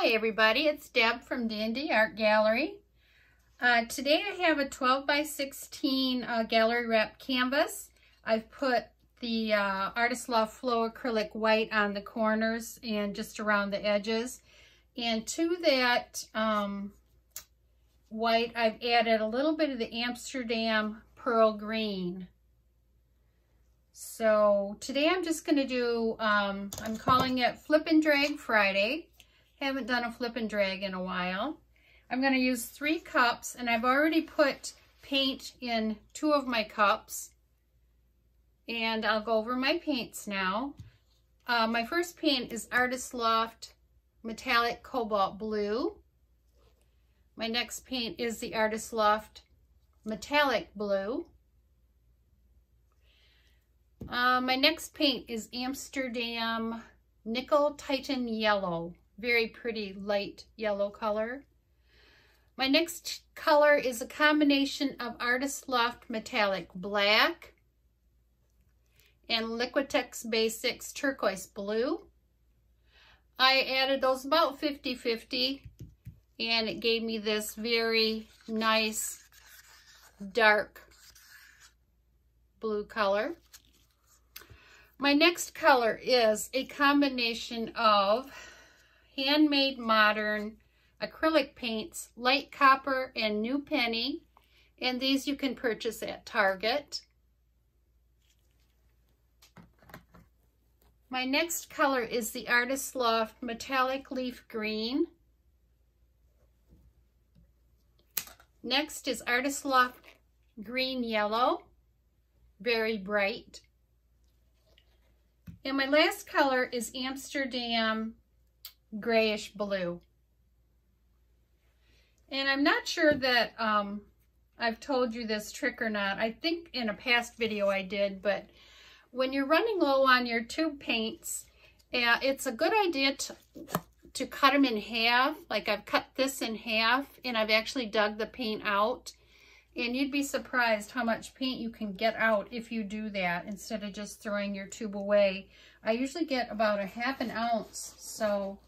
Hi everybody, it's Deb from D and D Art Gallery. Today I have a 12 by 16 gallery wrap canvas. I've put the Artist's Loft Flow Acrylic White on the corners and just around the edges. And to that white, I've added a little bit of the Amsterdam Pearl Green. So today I'm just going to do, I'm calling it Flip and Drag Friday. Haven't done a flip and drag in a while. I'm going to use 3 cups, and I've already put paint in 2 of my cups. And I'll go over my paints now. My first paint is Artist's Loft Metallic Cobalt Blue. My next paint is the Artist's Loft Metallic Blue. My next paint is Amsterdam Nickel Titan Yellow. Very pretty light yellow color. My next color is a combination of Artist's Loft Metallic Black and Liquitex Basics Turquoise Blue. I added those about 50-50, and it gave me this very nice dark blue color. My next color is a combination of Handmade Modern acrylic paints, Light Copper and New Penny, and these you can purchase at Target. My next color is the Artist's Loft Metallic Leaf Green. Next is Artist's Loft Green Yellow, very bright. And my last color is Amsterdam Grayish Blue. And I'm not sure that I've told you this trick or not. I think in a past video I did, but when you're running low on your tube paints, it's a good idea to cut them in half. Like I've cut this in half, and I've actually dug the paint out. And you'd be surprised how much paint you can get out if you do that instead of just throwing your tube away. I usually get about a half an ounce, so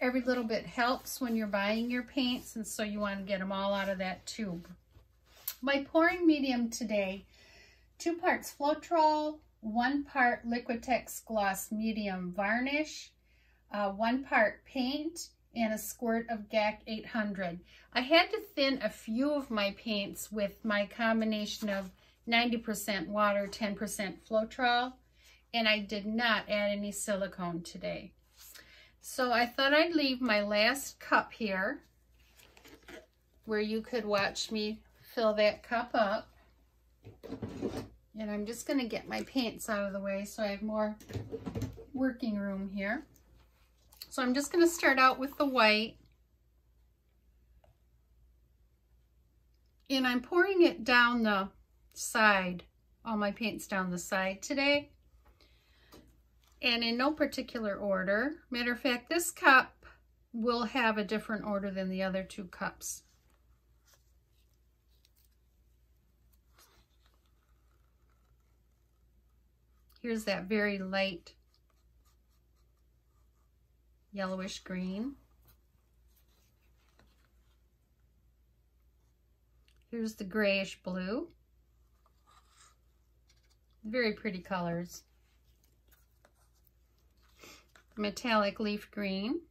every little bit helps when you're buying your paints, and so you want to get them all out of that tube. My pouring medium today, 2 parts Floetrol, 1 part Liquitex Gloss Medium Varnish, 1 part paint, and a squirt of GAC 800. I had to thin a few of my paints with my combination of 90% water, 10% Floetrol, and I did not add any silicone today. So I thought I'd leave my last cup here where you could watch me fill that cup up. And I'm just going to get my paints out of the way so I have more working room here. So I'm just going to start out with the white. And I'm pouring it down the side, all my paints down the side today. And in no particular order. Matter of fact, this cup will have a different order than the other 2 cups. Here's that very light yellowish green. Here's the grayish blue. Very pretty colors. Metallic leaf green.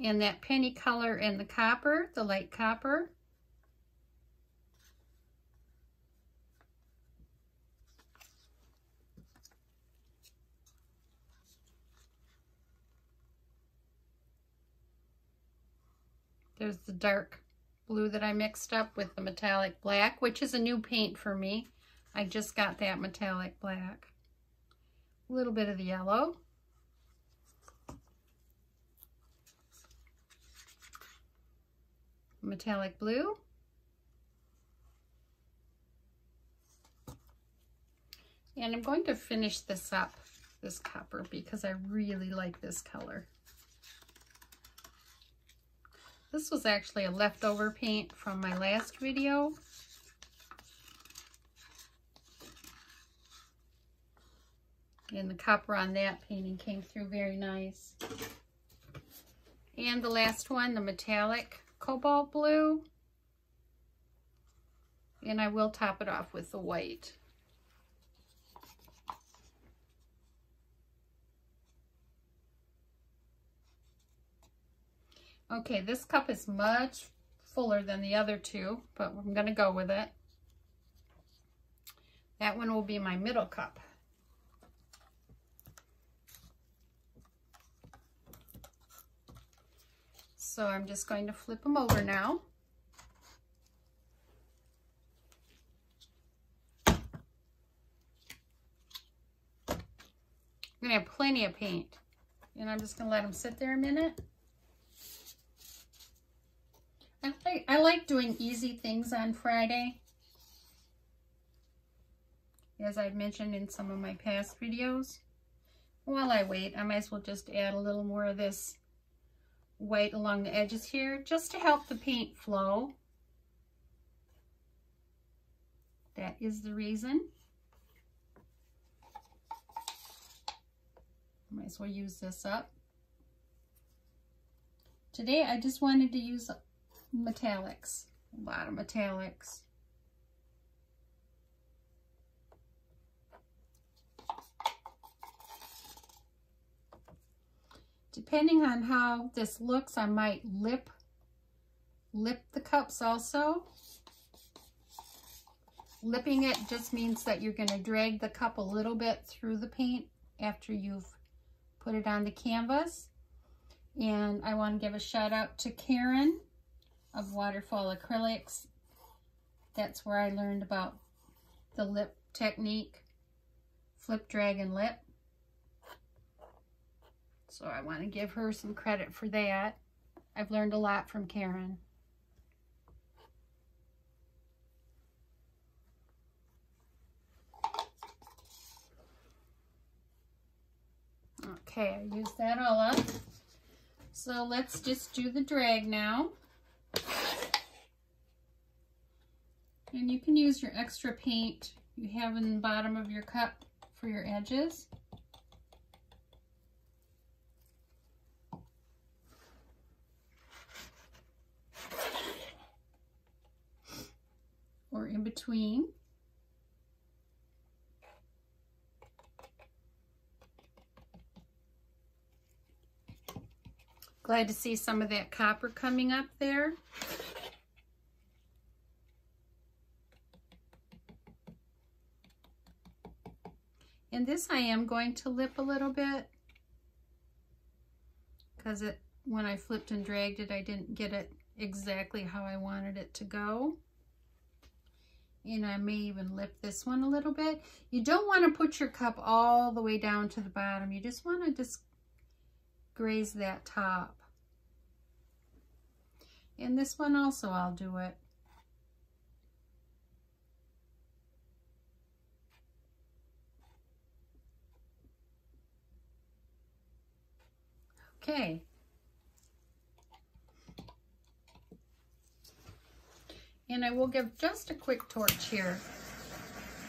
And that penny color in the copper, the light copper. There's the dark blue that I mixed up with the metallic black, which is a new paint for me. I just got that metallic black. A little bit of the yellow. Metallic blue. And I'm going to finish this up, this copper, because I really like this color. This was actually a leftover paint from my last video. and the copper on that painting came through very nice. And the last one, the metallic cobalt blue. And I will top it off with the white. Okay, this cup is much fuller than the other two, but I'm going to go with it. That one will be my middle cup. So I'm just going to flip them over now. I'm going to have plenty of paint, and I'm just going to let them sit there a minute. I like doing easy things on Friday, as I've mentioned in some of my past videos. While I wait, I might as well just add a little more of this white along the edges here, just to help the paint flow. That is the reason. Might as well use this up. Today I just wanted to use metallics, a lot of metallics. Depending on how this looks, I might lip the cups also. Lipping it just means that you're going to drag the cup a little bit through the paint after you've put it on the canvas. And I want to give a shout out to Karen of Waterfall Acrylics. That's where I learned about the lip technique, flip, drag, and lip. So I want to give her some credit for that. I've learned a lot from Karen. Okay, I used that all up. So let's just do the drag now. And you can use your extra paint you have in the bottom of your cup for your edges. Or in between. Glad to see some of that copper coming up there. And this I am going to lip a little bit, because when I flipped and dragged it, I didn't get it exactly how I wanted it to go. And I may even lip this one a little bit. You don't want to put your cup all the way down to the bottom. You just want to just graze that top. And this one also, I'll do it. Okay. And I will give just a quick torch here.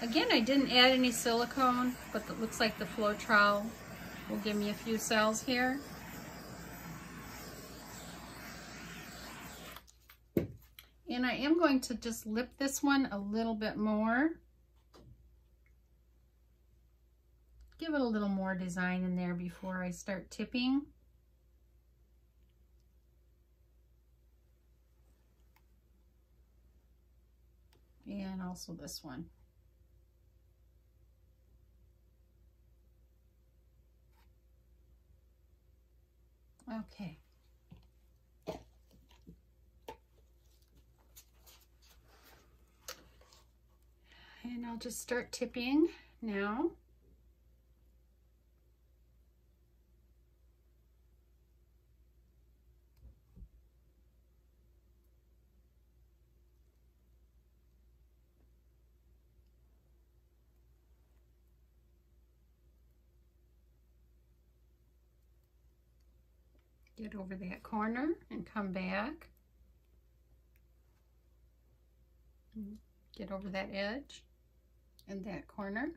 Again, I didn't add any silicone, but it looks like the Floetrol will give me a few cells here. And I am going to just lip this one a little bit more. Give it a little more design in there before I start tipping. And also this one. Okay. And I'll just start tipping now. Get over that corner and come back. Get over that edge and that corner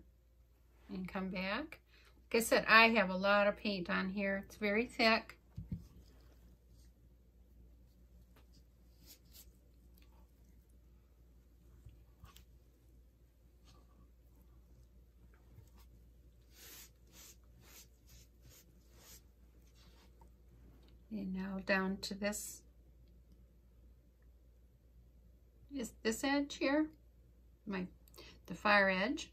and come back. Like I said, I have a lot of paint on here. It's very thick. And now down to this, is this edge here, the far edge.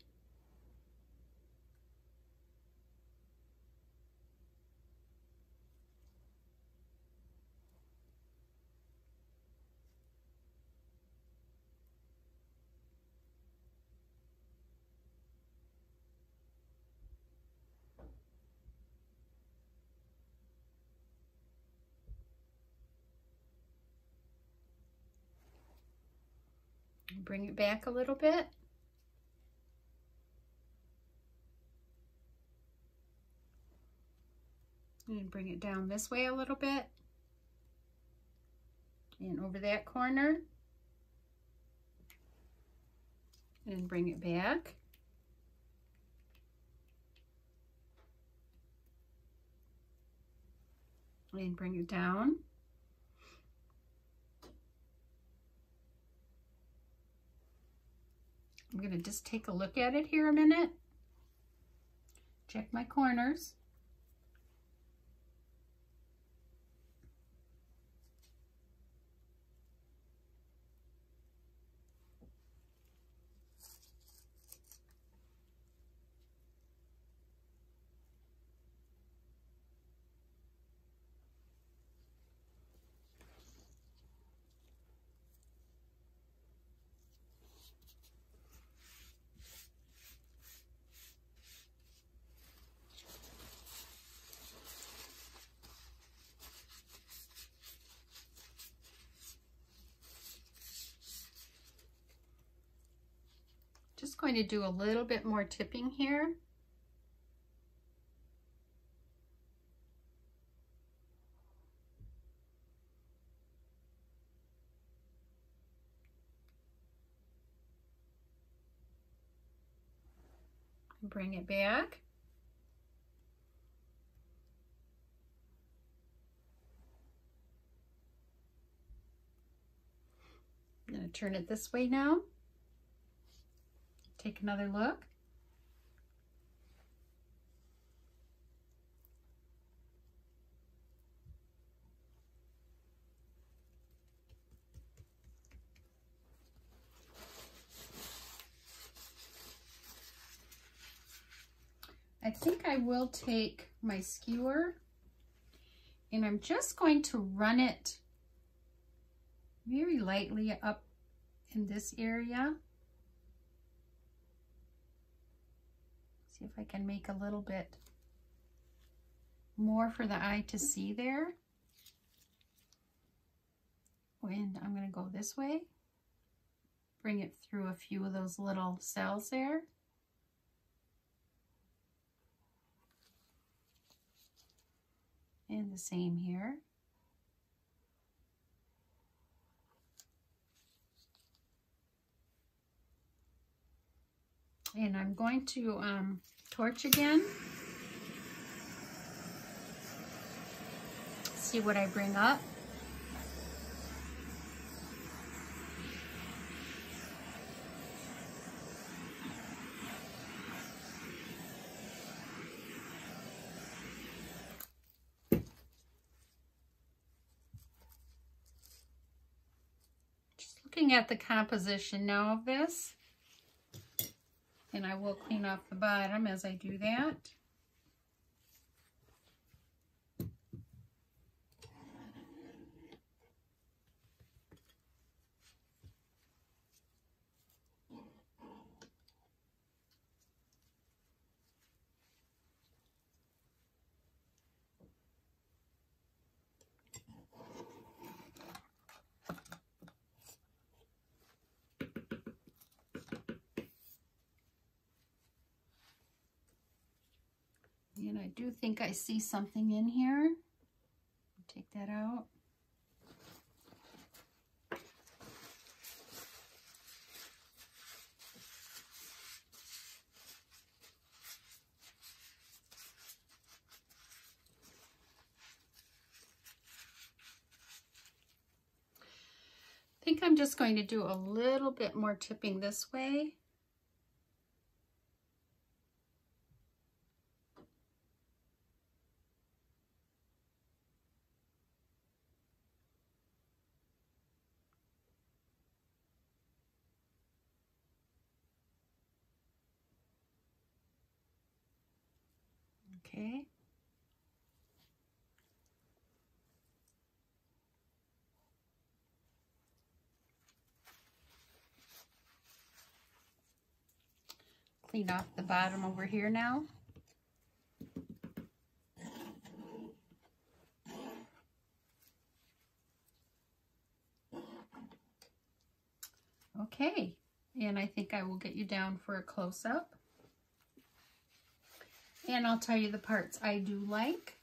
Bring it back a little bit. And bring it down this way a little bit. And over that corner. And bring it back. And bring it down. I'm going to just take a look at it here a minute. Check my corners. Just going to do a little bit more tipping here. And bring it back. I'm going to turn it this way now. Take another look. I think I will take my skewer and I'm just going to run it very lightly up in this area. See if I can make a little bit more for the eye to see there. And I'm going to go this way, bring it through a few of those little cells there. And the same here. And I'm going to torch again. See what I bring up. Just looking at the composition now of this. And I will clean off the bottom as I do that. And I do think I see something in here. Take that out. think I'm just going to do a little bit more tipping this way. Okay. Clean off the bottom over here now. Okay, and I think I will get you down for a close-up. And I'll tell you the parts I do like.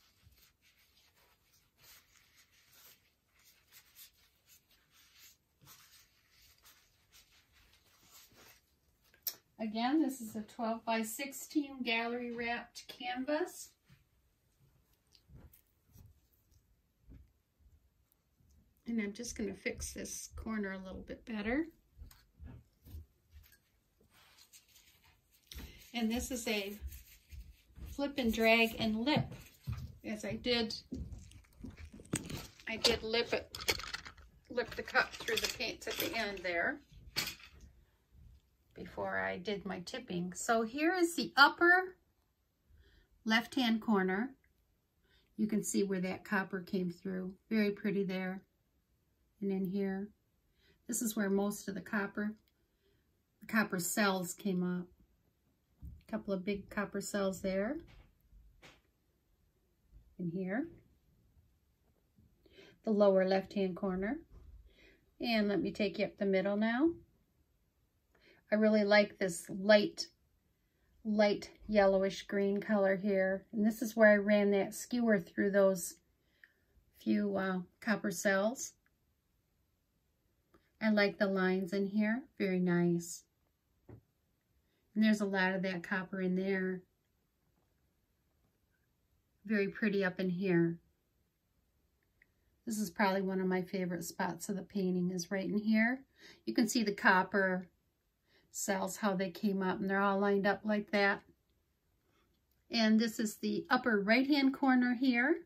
Again, this is a 12 by 16 gallery wrapped canvas. And I'm just going to fix this corner a little bit better. And this is a flip and drag and lip, as I did lip the cup through the paints at the end there before I did my tipping. So here is the upper left hand corner. You can see where that copper came through, very pretty there. And in here, this is where most of the copper cells came up. Couple of big copper cells there and here, the lower left hand corner. And let me take you up the middle now. I really like this light yellowish green color here, and this is where I ran that skewer through those few copper cells. I like the lines in here, very nice. And there's a lot of that copper in there. Very pretty up in here. This is probably one of my favorite spots of the painting, is right in here. You can see the copper cells, how they came up, and they're all lined up like that. And this is the upper right-hand corner here.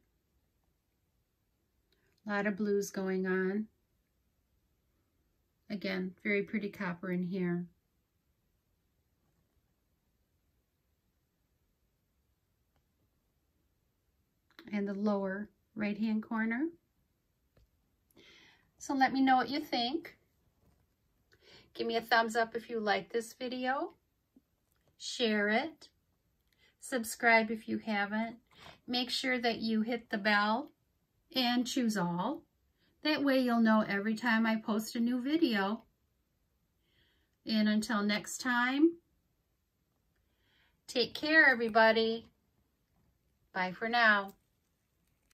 A lot of blues going on. Again, very pretty copper in here. And the lower right hand corner. So let me know what you think. Give me a thumbs up if you like this video. Share it. Subscribe if you haven't. Make sure that you hit the bell and choose all. That way you'll know every time I post a new video. And until next time, take care everybody. Bye for now.